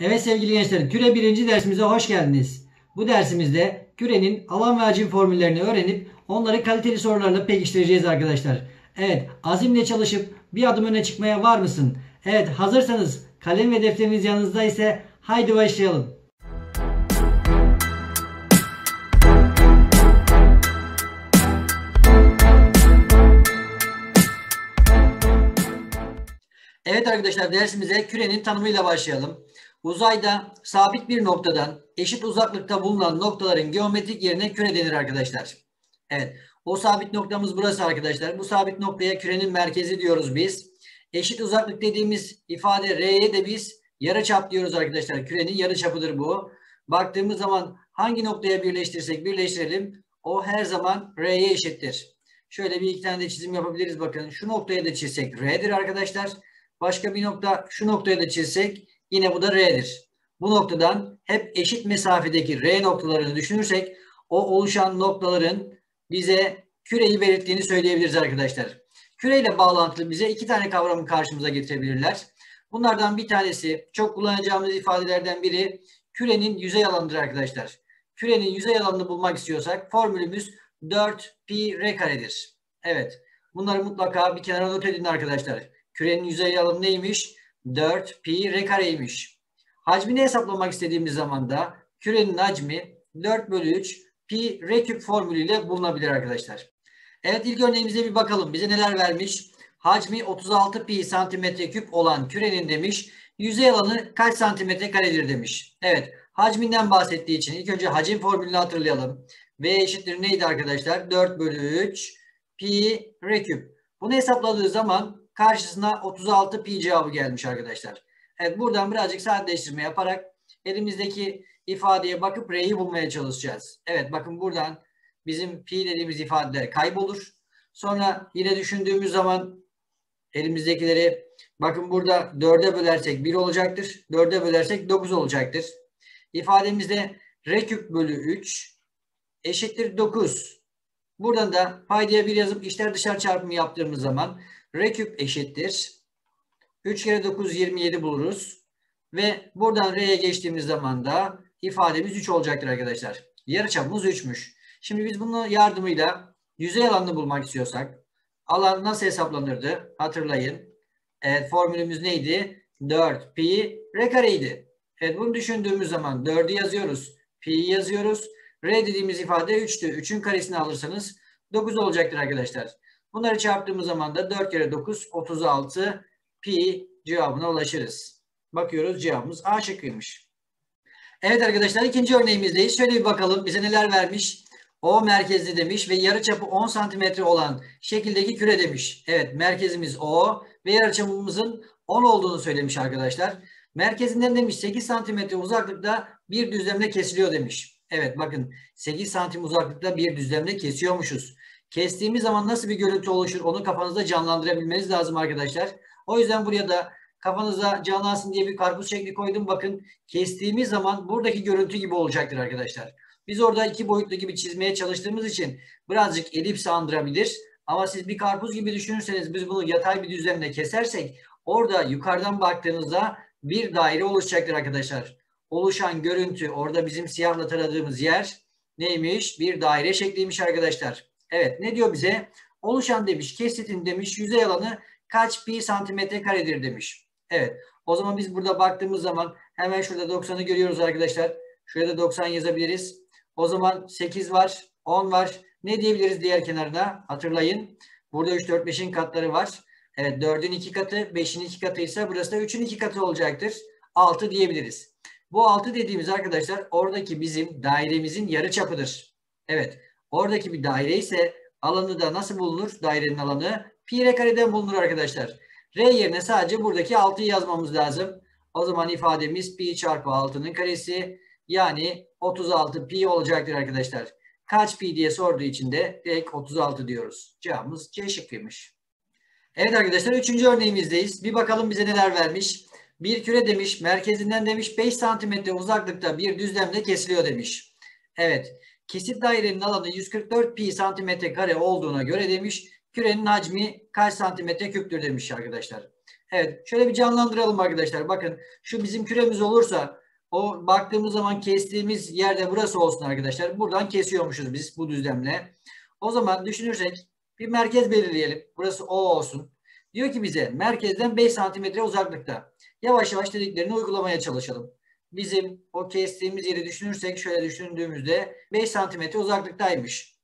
Evet sevgili gençler, küre 1. dersimize hoş geldiniz. Bu dersimizde kürenin alan ve hacim formüllerini öğrenip onları kaliteli sorularla pekiştireceğiz arkadaşlar. Evet, azimle çalışıp bir adım öne çıkmaya var mısın? Evet, hazırsanız kalem ve defteriniz yanınızda ise haydi başlayalım. Evet arkadaşlar, dersimize kürenin tanımıyla başlayalım. Uzayda sabit bir noktadan eşit uzaklıkta bulunan noktaların geometrik yerine küre denir arkadaşlar. Evet, o sabit noktamız burası arkadaşlar. Bu sabit noktaya kürenin merkezi diyoruz biz. Eşit uzaklık dediğimiz ifade R'ye de biz yarıçap diyoruz arkadaşlar. Kürenin yarıçapıdır bu. Baktığımız zaman hangi noktaya birleştirsek birleştirelim, o her zaman R'ye eşittir. Şöyle bir iki tane de çizim yapabiliriz bakın. Şu noktaya da çizsek R'dir arkadaşlar. Başka bir nokta, şu noktaya da çizsek yine bu da R'dir. Bu noktadan hep eşit mesafedeki R noktalarını düşünürsek o oluşan noktaların bize küreyi belirttiğini söyleyebiliriz arkadaşlar. Küreyle bağlantılı bize iki tane kavramı karşımıza getirebilirler. Bunlardan bir tanesi, çok kullanacağımız ifadelerden biri, kürenin yüzey alanıdır arkadaşlar. Kürenin yüzey alanını bulmak istiyorsak formülümüz 4πr karedir. Evet, bunları mutlaka bir kenara not edin arkadaşlar. Kürenin yüzey alanı neymiş? 4πr kareymiş. Hacmini hesaplamak istediğimiz zaman da kürenin hacmi 4/3πr küp formülüyle bulunabilir arkadaşlar. Evet, ilk örneğimize bir bakalım. Bize neler vermiş? Hacmi 36π santimetre küp olan kürenin demiş, yüzey alanı kaç santimetre karedir demiş. Evet, hacminden bahsettiği için ilk önce hacim formülünü hatırlayalım. V eşittir neydi arkadaşlar? 4/3πr küp. Bunu hesapladığı zaman karşısına 36 pi cevabı gelmiş arkadaşlar. Evet, buradan birazcık sadeleştirme yaparak elimizdeki ifadeye bakıp R'yi bulmaya çalışacağız. Evet, bakın buradan bizim pi dediğimiz ifadeler kaybolur. Sonra yine düşündüğümüz zaman elimizdekileri, bakın burada 4'e bölersek 1 olacaktır. 4'e bölersek 9 olacaktır. İfademizde R küp bölü 3 eşittir 9. Buradan da paydaya 1 yazıp içler dışarı çarpımı yaptığımız zaman R küp eşittir 3 kere 9 27 buluruz. Ve buradan R'ye geçtiğimiz zaman da ifademiz 3 olacaktır arkadaşlar. Yarıçapımız 3'müş. Şimdi biz bunun yardımıyla yüzey alanını bulmak istiyorsak alan nasıl hesaplanırdı? Hatırlayın. Evet, formülümüz neydi? 4πr kareydi. Evet, bunu düşündüğümüz zaman 4'ü yazıyoruz. Pi'yi yazıyoruz. R dediğimiz ifade 3'tü. 3'ün karesini alırsanız 9 olacaktır arkadaşlar. Bunları çarptığımız zaman da 4 kere 9, 36 pi cevabına ulaşırız. Bakıyoruz, cevabımız A şıkkıymış. Evet arkadaşlar, ikinci örneğimizdeyiz. Şöyle bir bakalım bize neler vermiş. O merkezli demiş ve yarıçapı 10 santimetre olan şekildeki küre demiş. Evet, merkezimiz O ve yarıçapımızın 10 olduğunu söylemiş arkadaşlar. Merkezinden demiş 8 santimetre uzaklıkta bir düzlemle kesiliyor demiş. Evet, bakın 8 santim uzaklıkta bir düzlemle kesiyormuşuz. Kestiğimiz zaman nasıl bir görüntü oluşur onu kafanızda canlandırabilmeniz lazım arkadaşlar. O yüzden buraya da kafanıza canlansın diye bir karpuz şekli koydum. Bakın, kestiğimiz zaman buradaki görüntü gibi olacaktır arkadaşlar. Biz orada iki boyutlu gibi çizmeye çalıştığımız için birazcık elips andırabilir. Ama siz bir karpuz gibi düşünürseniz, biz bunu yatay bir düzlemle kesersek orada yukarıdan baktığınızda bir daire oluşacaktır arkadaşlar. Oluşan görüntü, orada bizim siyahla taradığımız yer neymiş? Bir daire şekliymiş arkadaşlar. Evet, ne diyor bize? Oluşan demiş kesitin demiş yüzey alanı kaç pi santimetre karedir demiş. Evet, o zaman biz burada baktığımız zaman hemen şurada 90'ı görüyoruz arkadaşlar. Şurada 90 yazabiliriz. O zaman 8 var, 10 var. Ne diyebiliriz diğer kenarına? Hatırlayın, burada 3, 4, 5'in katları var. Evet, 4'ün 2 katı, 5'in 2 katıysa burası da 3'ün 2 katı olacaktır. 6 diyebiliriz. Bu 6 dediğimiz arkadaşlar oradaki bizim dairemizin yarıçapıdır. Evet. Oradaki bir daire ise alanı da nasıl bulunur? Dairenin alanı πr kareden bulunur arkadaşlar. R yerine sadece buradaki 6'yı yazmamız lazım. O zaman ifademiz pi çarpı 6'nın karesi, yani 36 pi olacaktır arkadaşlar. Kaç pi diye sorduğu için de direkt 36 diyoruz. Cevabımız C şıkkıymış. Evet arkadaşlar, 3. örneğimizdeyiz. Bir bakalım bize neler vermiş. Bir küre demiş, merkezinden demiş 5 santimetre uzaklıkta bir düzlemde kesiliyor demiş. Evet. Kesit dairenin alanı 144 pi santimetre kare olduğuna göre demiş, kürenin hacmi kaç santimetre küptür demiş arkadaşlar. Evet, şöyle bir canlandıralım arkadaşlar. Bakın şu bizim küremiz olursa o baktığımız zaman kestiğimiz yerde burası olsun arkadaşlar. Buradan kesiyormuşuz biz bu düzlemle. O zaman düşünürsek bir merkez belirleyelim. Burası O olsun. Diyor ki bize merkezden 5 santimetre uzaklıkta. Yavaş yavaş dediklerini uygulamaya çalışalım. Bizim o kestiğimiz yeri düşünürsek şöyle düşündüğümüzde 5 santimetre uzaklıktaymış.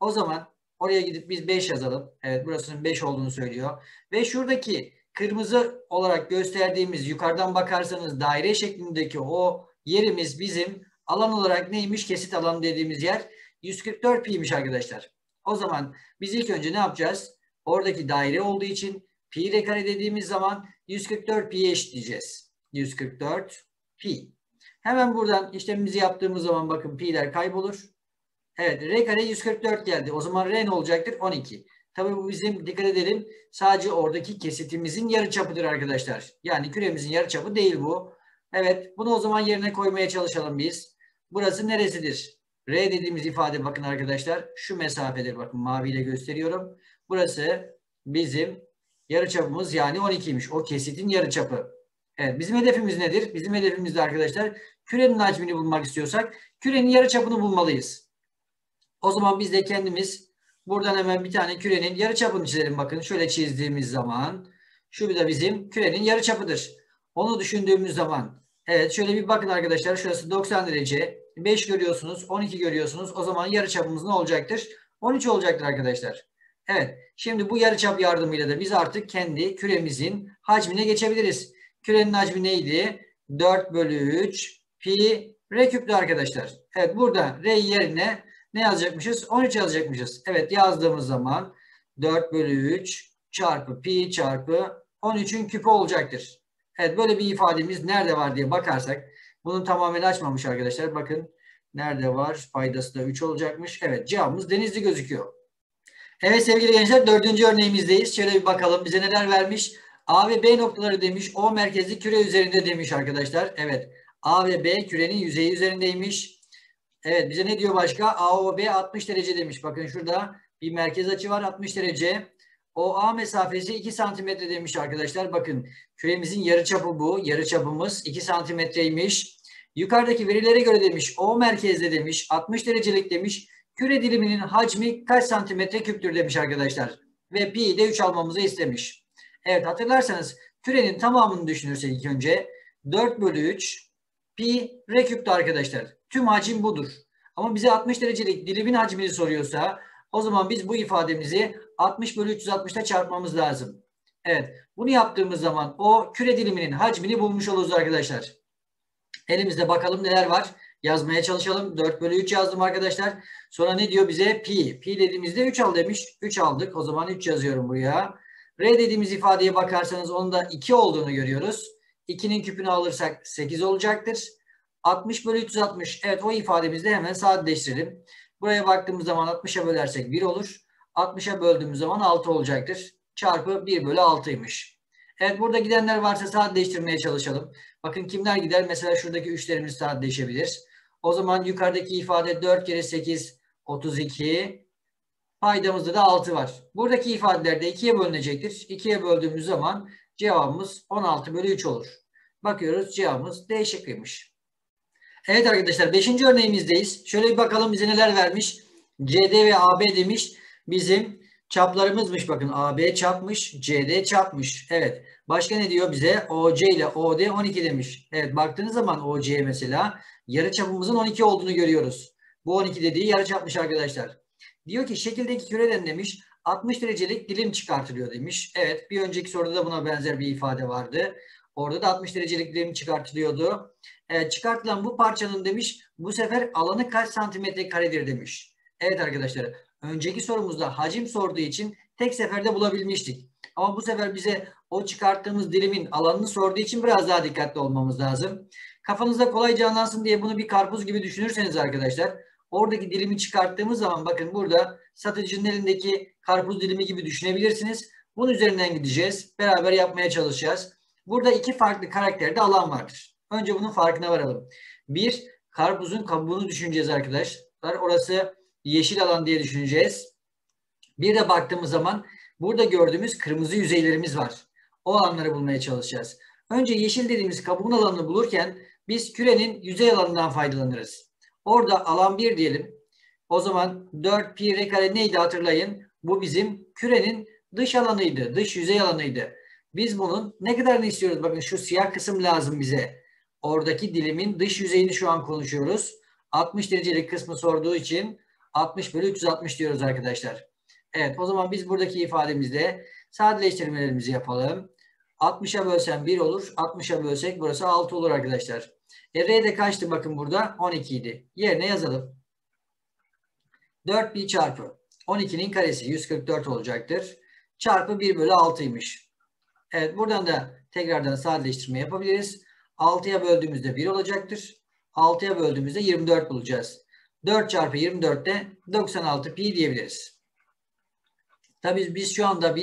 O zaman oraya gidip biz 5 yazalım. Evet, burasının 5 olduğunu söylüyor. Ve şuradaki kırmızı olarak gösterdiğimiz yukarıdan bakarsanız daire şeklindeki o yerimiz bizim alan olarak neymiş? Kesit alanı dediğimiz yer 144 pi'ymiş arkadaşlar. O zaman biz ilk önce ne yapacağız? Oradaki daire olduğu için pi r kare dediğimiz zaman 144 pi'ye eşitleyeceğiz. 144 pi. Hemen buradan işlemimizi yaptığımız zaman bakın pi'ler kaybolur. Evet, r kare 144 geldi. O zaman r ne olacaktır? 12. Tabii bu bizim, dikkat edelim, sadece oradaki kesitimizin yarıçapıdır arkadaşlar. Yani küremizin yarıçapı değil bu. Evet, bunu o zaman yerine koymaya çalışalım biz. Burası neresidir? R dediğimiz ifade bakın arkadaşlar. Şu mesafedir, bakın maviyle gösteriyorum. Burası bizim yarıçapımız, yani 12'ymiş. O kesitin yarıçapı. Evet, bizim hedefimiz nedir? Bizim hedefimiz de arkadaşlar, kürenin hacmini bulmak istiyorsak kürenin yarıçapını bulmalıyız. O zaman biz de kendimiz buradan hemen bir tane kürenin yarıçapını çizelim. Bakın şöyle çizdiğimiz zaman şu bir de bizim kürenin yarıçapıdır. Onu düşündüğümüz zaman evet şöyle bir bakın arkadaşlar, şurası 90 derece. 5 görüyorsunuz, 12 görüyorsunuz. O zaman yarıçapımız ne olacaktır? 13 olacaktır arkadaşlar. Evet, şimdi bu yarıçap yardımıyla da biz artık kendi küremizin hacmine geçebiliriz. Kürenin hacmi neydi? 4/3 pi r küplü arkadaşlar. Evet, burada r yerine ne yazacakmışız? 13 yazacakmışız. Evet, yazdığımız zaman 4/3 çarpı pi çarpı 13'ün küpü olacaktır. Evet, böyle bir ifademiz nerede var diye bakarsak, bunun tamamen açmamış arkadaşlar. Bakın nerede var? Paydası da 3 olacakmış. Evet, cevabımız Denizli gözüküyor. Evet sevgili gençler, 4. örneğimizdeyiz. Şöyle bir bakalım bize neler vermiş. A ve B noktaları demiş. O merkezli küre üzerinde demiş arkadaşlar. Evet, A ve B kürenin yüzeyi üzerindeymiş. Evet, bize ne diyor başka? AOB 60 derece demiş. Bakın şurada bir merkez açı var, 60 derece. OA mesafesi 2 santimetre demiş arkadaşlar. Bakın küremizin yarıçapı bu. Yarıçapımız 2 santimetreymiş. Yukarıdaki verilere göre demiş O merkezde demiş 60 derecelik demiş. Küre diliminin hacmi kaç santimetre küptür demiş arkadaşlar. Ve pi'yi de 3 almamızı istemiş. Evet, hatırlarsanız kürenin tamamını düşünürsek ilk önce 4/3 pi r küptü arkadaşlar. Tüm hacim budur. Ama bize 60 derecelik dilimin hacmini soruyorsa o zaman biz bu ifademizi 60/360'ta çarpmamız lazım. Evet. Bunu yaptığımız zaman o küre diliminin hacmini bulmuş oluruz arkadaşlar. Elimizde bakalım neler var. Yazmaya çalışalım. 4/3 yazdım arkadaşlar. Sonra ne diyor bize? Pi. Pi dediğimizde 3 al demiş. 3 aldık. O zaman 3 yazıyorum buraya. R dediğimiz ifadeye bakarsanız onun da 2 olduğunu görüyoruz. 2'nin küpünü alırsak 8 olacaktır. 60/360. Evet, o ifademizi de hemen sadeleştirelim. Buraya baktığımız zaman 60'a bölersek 1 olur. 60'a böldüğümüz zaman 6 olacaktır. Çarpı 1/6'ymış. Evet, burada gidenler varsa sadeleştirmeye çalışalım. Bakın kimler gider? Mesela şuradaki 3'lerimiz sadeleşebilir. O zaman yukarıdaki ifade 4 kere 8, 32. Paydamızda da 6 var. Buradaki ifadeler de 2'ye bölünecektir. 2'ye böldüğümüz zaman cevabımız 16/3 olur. Bakıyoruz, cevabımız D şıkkıymış. Evet arkadaşlar, 5. örneğimizdeyiz. Şöyle bir bakalım bize neler vermiş. CD ve AB demiş. Bizim çaplarımızmış. Bakın AB çapmış, CD çapmış. Evet. Başka ne diyor bize? OC ile OD 12 demiş. Evet, baktığınız zaman OC'ye mesela yarıçapımızın 12 olduğunu görüyoruz. Bu 12 dediği yarıçapmış arkadaşlar. Diyor ki şekildeki küreden demiş 60 derecelik dilim çıkartılıyor demiş. Evet, bir önceki soruda da buna benzer bir ifade vardı. Orada da 60 derecelik dilim çıkartılıyordu. Evet, çıkartılan bu parçanın demiş bu sefer alanı kaç santimetre karedir demiş. Evet arkadaşlar, önceki sorumuzda hacim sorduğu için tek seferde bulabilmiştik. Ama bu sefer bize o çıkarttığımız dilimin alanını sorduğu için biraz daha dikkatli olmamız lazım. Kafanızda kolay canlansın diye bunu bir karpuz gibi düşünürseniz arkadaşlar, oradaki dilimi çıkarttığımız zaman bakın burada satıcının elindeki karpuz dilimi gibi düşünebilirsiniz. Bunun üzerinden gideceğiz. Beraber yapmaya çalışacağız. Burada iki farklı karakterde alan vardır. Önce bunun farkına varalım. Bir, karpuzun kabuğunu düşüneceğiz arkadaşlar. Orası yeşil alan diye düşüneceğiz. Bir de baktığımız zaman burada gördüğümüz kırmızı yüzeylerimiz var. o alanları bulmaya çalışacağız. Önce yeşil dediğimiz kabuğun alanını bulurken biz kürenin yüzey alanından faydalanırız. Orada alan 1 diyelim. O zaman 4 pi r kare neydi hatırlayın? Bu bizim kürenin dış alanıydı, dış yüzey alanıydı. Biz bunun ne kadarını istiyoruz? Bakın şu siyah kısım lazım bize. Oradaki dilimin dış yüzeyini şu an konuşuyoruz. 60 derecelik kısmı sorduğu için 60 bölü 360 diyoruz arkadaşlar. Evet, o zaman biz buradaki ifademizde sadeleştirmelerimizi yapalım. 60'a bölsem 1 olur. 60'a bölsek burası 6 olur arkadaşlar. R de kaçtı bakın burada? 12 idi. Yerine yazalım. 4 pi çarpı 12'nin karesi 144 olacaktır. Çarpı 1 bölü 6'ymış. Evet, buradan da tekrardan sadeleştirme yapabiliriz. 6'ya böldüğümüzde 1 olacaktır. 6'ya böldüğümüzde 24 bulacağız. 4 çarpı 24'te 96 pi diyebiliriz. Tabii biz şu anda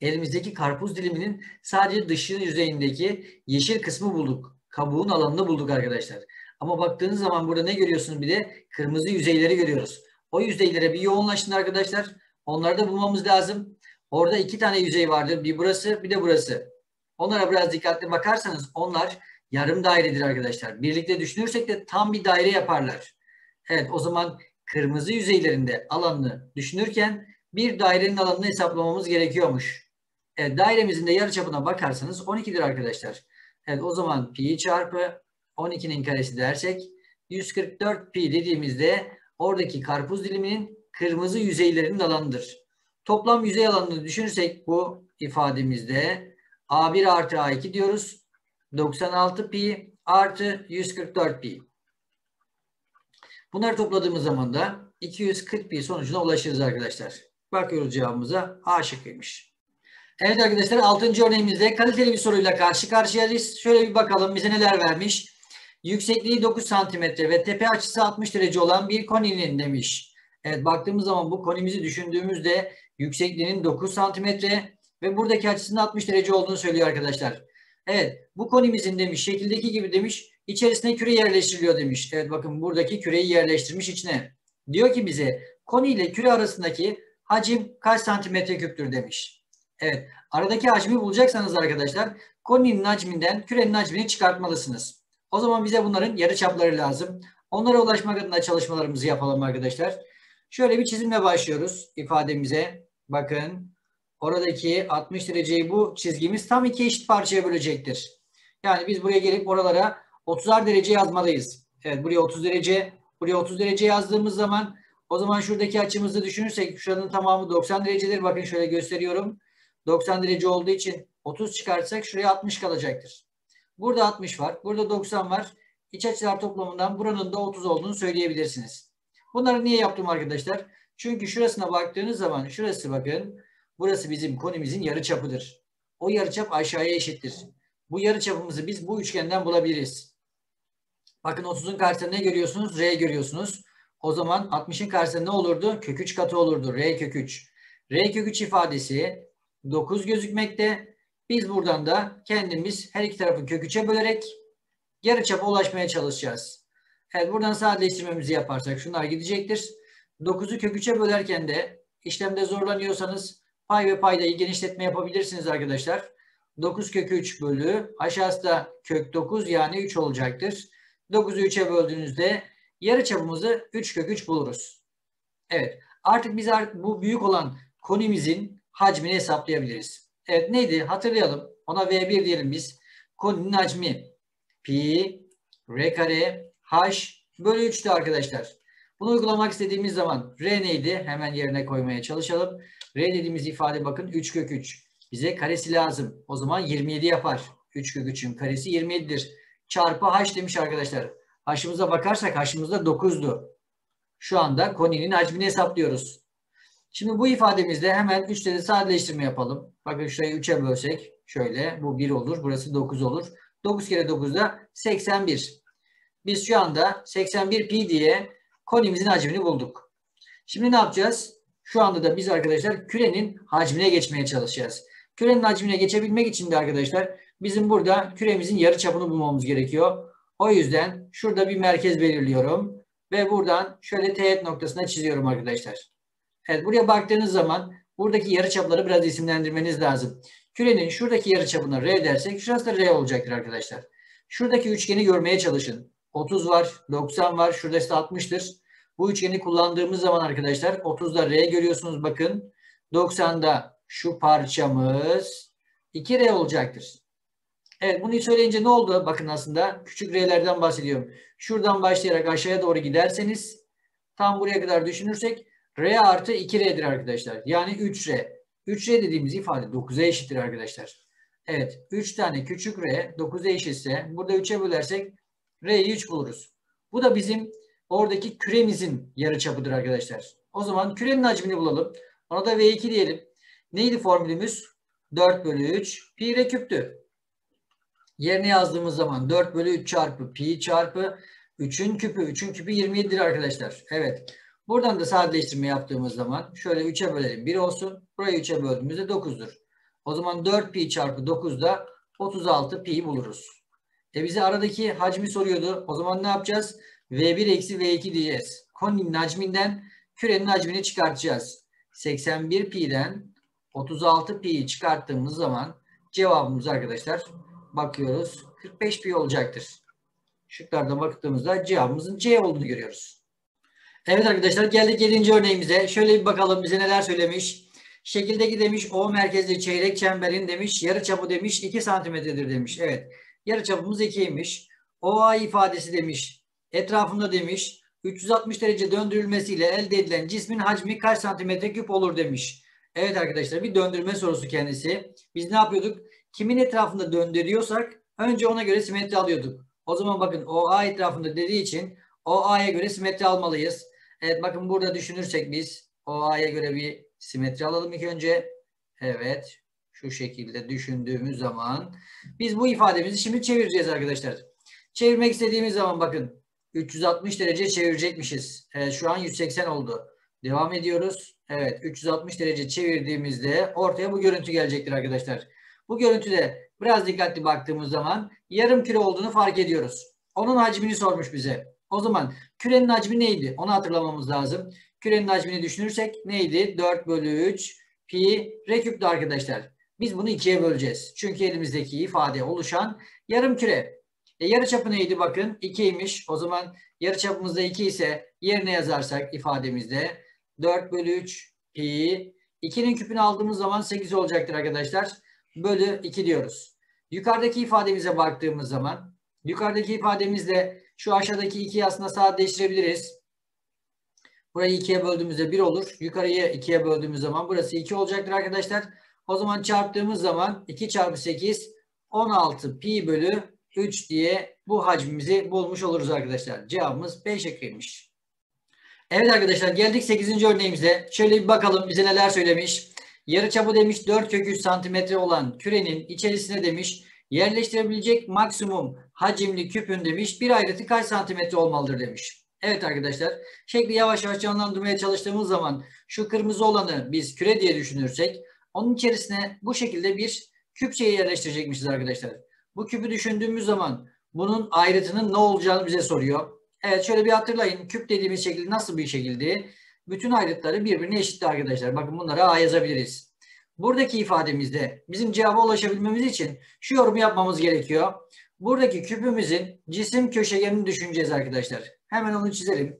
elimizdeki karpuz diliminin sadece dışı yüzeyindeki yeşil kısmı bulduk. Kabuğun alanını bulduk arkadaşlar. Ama baktığınız zaman burada ne görüyorsunuz? Bir de kırmızı yüzeyleri görüyoruz. O yüzeylere bir yoğunlaşın arkadaşlar. Onları da bulmamız lazım. Orada 2 tane yüzey vardır. Bir burası, bir de burası. Onlara biraz dikkatli bakarsanız onlar yarım dairedir arkadaşlar. Birlikte düşünürsek de tam bir daire yaparlar. Evet, o zaman kırmızı yüzeylerinde alanını düşünürken bir dairenin alanını hesaplamamız gerekiyormuş. Evet, dairemizin de yarıçapına bakarsanız 12'dir arkadaşlar. Evet, o zaman pi çarpı 12'nin karesi dersek 144 pi dediğimizde oradaki karpuz diliminin kırmızı yüzeylerinin alanıdır. Toplam yüzey alanını düşünürsek bu ifademizde A1 artı A2 diyoruz. 96 pi artı 144 pi. Bunları topladığımız zaman da 240 pi sonucuna ulaşırız arkadaşlar. Bakıyoruz cevabımıza. A şıkkıymış. Evet arkadaşlar, 6. örneğimizde kaliteli bir soruyla karşı karşıyayız. Şöyle bir bakalım bize neler vermiş. Yüksekliği 9 cm ve tepe açısı 60 derece olan bir koninin demiş. Evet, baktığımız zaman bu konimizi düşündüğümüzde yüksekliğinin 9 cm ve buradaki açısının 60 derece olduğunu söylüyor arkadaşlar. Evet, bu konimizin demiş şekildeki gibi demiş içerisine küre yerleştiriliyor demiş. Evet, bakın buradaki küreyi yerleştirmiş içine. Diyor ki bize koni ile küre arasındaki hacim kaç santimetre küptür demiş. Evet, aradaki hacmi bulacaksanız arkadaşlar koninin hacminden kürenin hacmini çıkartmalısınız. O zaman bize bunların yarıçapları lazım. Onlara ulaşmak adına çalışmalarımızı yapalım arkadaşlar. Şöyle bir çizimle başlıyoruz ifademize. Bakın oradaki 60 dereceyi bu çizgimiz tam 2 eşit parçaya bölecektir. Yani biz buraya gelip oralara 30'ar derece yazmalıyız. Evet, buraya 30 derece, buraya 30 derece yazdığımız zaman o zaman şuradaki açımızı düşünürsek şuranın tamamı 90 derecedir. Bakın şöyle gösteriyorum. 90 derece olduğu için 30 çıkartsak şuraya 60 kalacaktır. Burada 60 var. Burada 90 var. İç açılar toplamından buranın da 30 olduğunu söyleyebilirsiniz. Bunları niye yaptım arkadaşlar? Çünkü şurasına baktığınız zaman şurası bakın. Burası bizim konimizin yarıçapıdır. O yarıçap aşağıya eşittir. Bu yarıçapımızı biz bu üçgenden bulabiliriz. Bakın 30'un karşısında ne görüyorsunuz? R görüyorsunuz. O zaman 60'ın karşısında ne olurdu? Kök 3 katı olurdu. R kök 3. R kök 3 ifadesi 9 gözükmekte. Biz buradan da kendimiz her iki tarafı kök 3'e bölerek yarıçapa ulaşmaya çalışacağız. Evet, buradan sadeleştirmemizi yaparsak şunlar gidecektir. 9'u kök 3'e bölerken de işlemde zorlanıyorsanız pay ve paydayı genişletme yapabilirsiniz arkadaşlar. 9 kök 3 bölü aşağısı da kök 9 yani 3 olacaktır. 9'u 3'e böldüğünüzde yarıçapımızı 3 kök 3 buluruz. Evet, artık biz bu büyük olan konimizin hacmini hesaplayabiliriz. Evet, neydi hatırlayalım, ona V1 diyelim biz. Koninin hacmi pi r kare h bölü 3'tü arkadaşlar. Bunu uygulamak istediğimiz zaman r neydi hemen yerine koymaya çalışalım. R dediğimiz ifade bakın 3 kök 3. Bize karesi lazım. O zaman 27 yapar. 3 kök 3'ün karesi 27'dir. Çarpı h demiş arkadaşlar. H'ımıza bakarsak h'ımızda 9'du. Şu anda koninin hacmini hesaplıyoruz. Şimdi bu ifademizde hemen 3'te de sadeleştirme yapalım. Bakın şurayı 3'e bölsek şöyle bu 1 olur. Burası 9 olur. 9 kere 9'da 81. Biz şu anda 81 pi diye konimizin hacmini bulduk. Şimdi ne yapacağız? Şu anda da biz arkadaşlar kürenin hacmine geçmeye çalışacağız. Kürenin hacmine geçebilmek için de arkadaşlar bizim burada küremizin yarıçapını bulmamız gerekiyor. O yüzden şurada bir merkez belirliyorum ve buradan şöyle teğet noktasına çiziyorum arkadaşlar. Evet, buraya baktığınız zaman buradaki yarıçapları biraz isimlendirmeniz lazım. Kürenin şuradaki yarıçapına R dersek şurası da R olacaktır arkadaşlar. Şuradaki üçgeni görmeye çalışın. 30 var, 90 var, şurası da 60'tır. Bu üçgeni kullandığımız zaman arkadaşlar 30'da R görüyorsunuz bakın. 90'da şu parçamız 2R olacaktır. Evet, bunu söyleyince ne oldu? Bakın aslında küçük R'lerden bahsediyorum. Şuradan başlayarak aşağıya doğru giderseniz tam buraya kadar düşünürsek R artı 2R'dir arkadaşlar. Yani 3R. 3R dediğimiz ifade 9'a eşittir arkadaşlar. Evet, 3 tane küçük R 9'a eşitse burada 3'e bölersek R'yi 3 buluruz. Bu da bizim oradaki küremizin yarıçapıdır arkadaşlar. O zaman kürenin hacmini bulalım. Ona da V2 diyelim. Neydi formülümüz? 4/3 pi R küptü. Yerine yazdığımız zaman 4/3 çarpı pi çarpı 3'ün küpü. 3'ün küpü 27'dir arkadaşlar. Evet. Buradan da sadeleştirme yaptığımız zaman şöyle 3'e bölelim 1 olsun. Burayı 3'e böldüğümüzde 9'dur. O zaman 4 pi çarpı 9'da 36 pi buluruz. Bize aradaki hacmi soruyordu. O zaman ne yapacağız? V1 eksi V2 diyeceğiz. Koninin hacminden kürenin hacmini çıkartacağız. 81 pi'den 36 pi'yi çıkarttığımız zaman cevabımız arkadaşlar bakıyoruz 45 pi olacaktır. Şıklardan baktığımızda cevabımızın C olduğunu görüyoruz. Evet arkadaşlar, geldik 7. örneğimize. Şöyle bir bakalım bize neler söylemiş. Şekildeki demiş O merkezli çeyrek çemberin demiş yarıçapı demiş 2 santimetredir demiş. Evet, yarıçapımız 2'ymiş. OA ifadesi demiş etrafında demiş 360 derece döndürülmesiyle elde edilen cismin hacmi kaç santimetre küp olur demiş. Evet arkadaşlar, bir döndürme sorusu kendisi. Biz ne yapıyorduk? Kimin etrafında döndürüyorsak önce ona göre simetri alıyorduk. O zaman bakın OA etrafında dediği için OA'ya göre simetri almalıyız. Evet bakın burada düşünürsek biz OA'ya göre bir simetri alalım ilk önce. Evet, şu şekilde düşündüğümüz zaman biz bu ifademizi şimdi çevireceğiz arkadaşlar. Çevirmek istediğimiz zaman bakın 360 derece çevirecekmişiz. Evet, şu an 180 oldu. Devam ediyoruz. Evet, 360 derece çevirdiğimizde ortaya bu görüntü gelecektir arkadaşlar. Bu görüntüde biraz dikkatli baktığımız zaman yarım küre olduğunu fark ediyoruz. Onun hacmini sormuş bize. O zaman kürenin hacmi neydi? Onu hatırlamamız lazım. Kürenin hacmini düşünürsek neydi? 4/3 pi r küptü arkadaşlar. Biz bunu 2'ye böleceğiz. Çünkü elimizdeki ifade oluşan yarım küre. Yarıçapı neydi? Bakın 2'ymiş. O zaman yarıçapımızda 2 ise yerine yazarsak ifademizde 4/3 pi 2'nin küpünü aldığımız zaman 8 olacaktır arkadaşlar. Bölü 2 diyoruz. Yukarıdaki ifademize baktığımız zaman yukarıdaki ifademizle şu aşağıdaki 2'yi aslında sadeleştirebiliriz. Burayı 2'ye böldüğümüzde 1 olur. Yukarıya 2'ye böldüğümüz zaman burası 2 olacaktır arkadaşlar. O zaman çarptığımız zaman 2 çarpı 8 16 pi bölü 3 diye bu hacmimizi bulmuş oluruz arkadaşlar. Cevabımız B şekliymiş. Evet arkadaşlar, geldik 8. örneğimize. Şöyle bir bakalım bize neler söylemiş. Yarıçapı demiş 4/3 santimetre olan kürenin içerisine demiş yerleştirebilecek maksimum hacimli küpün demiş bir ayrıtı kaç santimetre olmalıdır demiş. Evet arkadaşlar, şekli yavaş yavaş canlandırmaya çalıştığımız zaman şu kırmızı olanı biz küre diye düşünürsek onun içerisine bu şekilde bir küpçeyi yerleştirecekmişiz arkadaşlar. Bu küpü düşündüğümüz zaman bunun ayrıtının ne olacağını bize soruyor. Evet, şöyle bir hatırlayın, küp dediğimiz şekil nasıl bir şekildi? Bütün ayrıtları birbirine eşitti arkadaşlar. Bakın bunlara A yazabiliriz. Buradaki ifademizde bizim cevaba ulaşabilmemiz için şu yorumu yapmamız gerekiyor. Buradaki küpümüzün cisim köşegenini düşüneceğiz arkadaşlar. Hemen onu çizelim.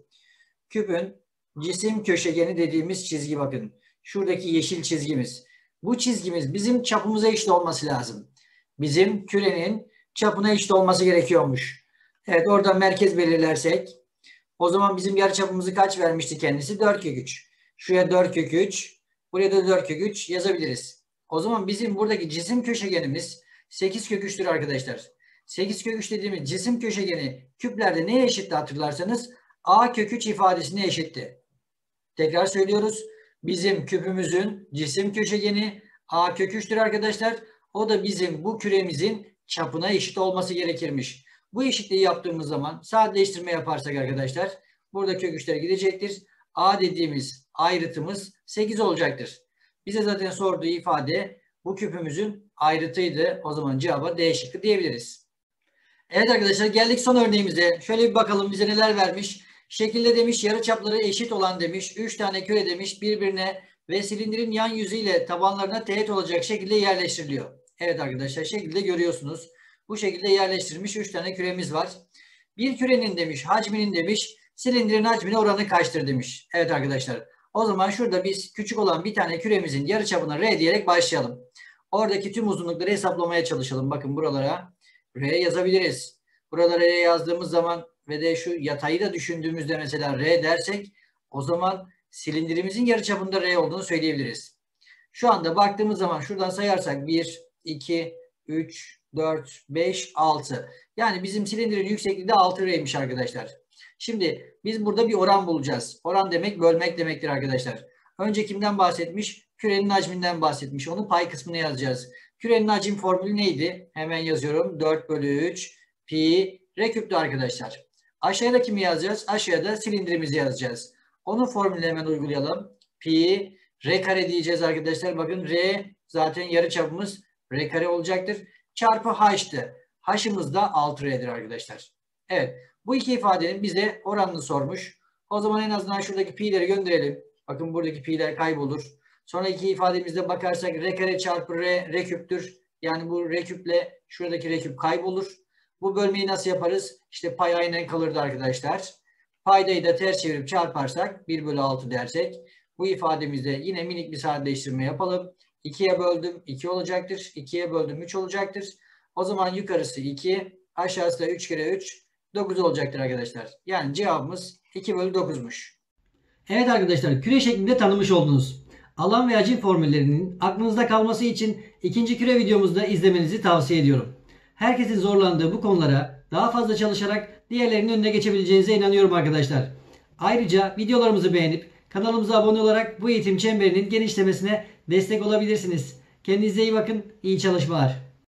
Küpün cisim köşegeni dediğimiz çizgi bakın. Şuradaki yeşil çizgimiz. Bu çizgimiz bizim çapımıza eşit olması lazım. Bizim kürenin çapına eşit olması gerekiyormuş. Evet, oradan merkez belirlersek o zaman bizim yarıçapımızı kaç vermişti kendisi? 4/3. Şuraya 4/3. Buraya da 4/3 yazabiliriz. O zaman bizim buradaki cisim köşegenimiz 8/3'tür arkadaşlar. 8/3 dediğimiz cisim köşegeni küplerde neye eşitti hatırlarsanız? A/3 ifadesine eşitti. Tekrar söylüyoruz. Bizim küpümüzün cisim köşegeni A/3'tür arkadaşlar. O da bizim bu küremizin çapına eşit olması gerekirmiş. Bu eşitliği yaptığımız zaman sadeleştirme yaparsak arkadaşlar burada kök 3'ler gidecektir. A dediğimiz ayrıtımız 8 olacaktır. Bize zaten sorduğu ifade bu küpümüzün ayrıtıydı. O zaman cevaba D şıkkı diyebiliriz. Evet arkadaşlar, geldik son örneğimize. Şöyle bir bakalım bize neler vermiş. Şekilde demiş yarıçapları eşit olan demiş 3 tane küre demiş birbirine ve silindirin yan yüzüyle tabanlarına teğet olacak şekilde yerleştiriliyor. Evet arkadaşlar, şekilde görüyorsunuz. Bu şekilde yerleştirilmiş 3 tane küremiz var. Bir kürenin demiş, hacminin demiş, silindirin hacmine oranı kaçtır demiş. Evet arkadaşlar, o zaman şurada biz küçük olan bir tane küremizin yarıçapına R diyerek başlayalım. Oradaki tüm uzunlukları hesaplamaya çalışalım. Bakın buralara R yazabiliriz. Buralara R yazdığımız zaman ve de şu yatayı da düşündüğümüzde mesela R dersek, o zaman silindirimizin yarıçapında R olduğunu söyleyebiliriz. Şu anda baktığımız zaman şuradan sayarsak 1, 2, 3, 4, 5, 6. Yani bizim silindirin yüksekliği de 6R'ymiş arkadaşlar. Şimdi biz burada bir oran bulacağız. Oran demek bölmek demektir arkadaşlar. Önce kimden bahsetmiş? Kürenin hacminden bahsetmiş. Onun pay kısmını yazacağız. Kürenin hacim formülü neydi? Hemen yazıyorum. 4/3 pi r küptü arkadaşlar. Aşağıda kimi yazacağız? Aşağıda silindirimizi yazacağız. Onun formülünü hemen uygulayalım. Pi r kare diyeceğiz arkadaşlar. Bakın r zaten yarıçapımız r kare olacaktır. Çarpı h'tı. H'ımız da 6r'dir arkadaşlar. Evet. Bu iki ifadenin bize oranını sormuş. O zaman en azından şuradaki pi'leri gönderelim. Bakın buradaki pi'ler kaybolur. Sonra iki ifademizde bakarsak r kare çarpı r küptür. Yani bu r küple şuradaki r küp kaybolur. Bu bölmeyi nasıl yaparız? İşte pay aynen kalırdı arkadaşlar. Paydayı da ters çevirip çarparsak 1/6 dersek. Bu ifademizde yine minik bir sadeleştirme yapalım. 2'ye böldüm 2 olacaktır. 2'ye böldüm 3 olacaktır. O zaman yukarısı 2, aşağısı da 3 kere 3, 9 olacaktır arkadaşlar. Yani cevabımız 2/9'muş. Evet arkadaşlar, küre şeklinde tanımış oldunuz. Alan ve hacim formüllerinin aklınızda kalması için ikinci küre videomuzda izlemenizi tavsiye ediyorum. Herkesin zorlandığı bu konulara daha fazla çalışarak diğerlerinin önüne geçebileceğinize inanıyorum arkadaşlar. Ayrıca videolarımızı beğenip kanalımıza abone olarak bu eğitim çemberinin genişlemesine destek olabilirsiniz. Kendinize iyi bakın, iyi çalışmalar.